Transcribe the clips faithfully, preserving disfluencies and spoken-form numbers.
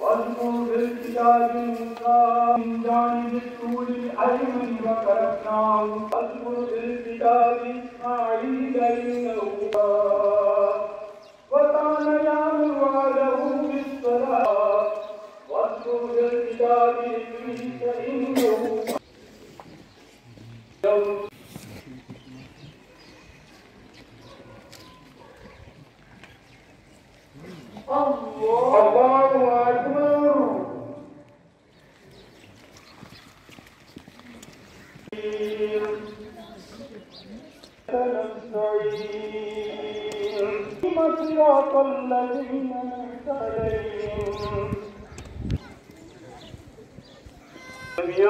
وانصر بالكتاب المنكر من جانب الطول الأيمن وتركناه واذكر في الكتاب إسماعيل إنه وكان يأمر أهله بالصلاة واذكر في الكتاب إدريس إنه الله أكبر صراط الذين أنعمت عليهم سمع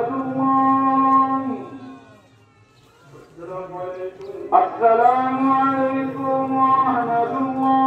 الله لمن حمده. السلام عليكم ورحمة الله. السلام عليكم ورحمة الله.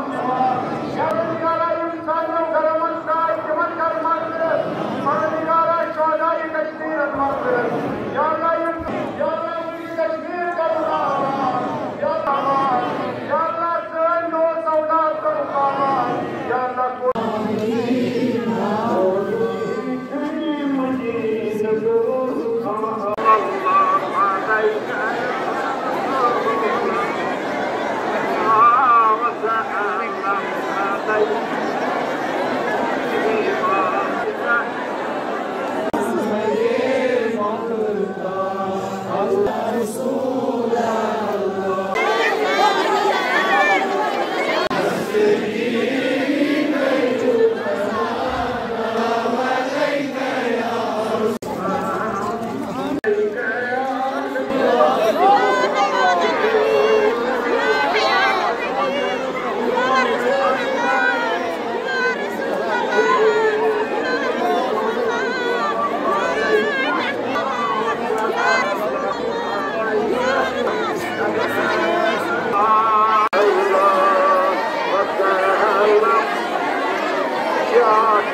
يا رب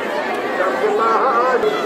يا رب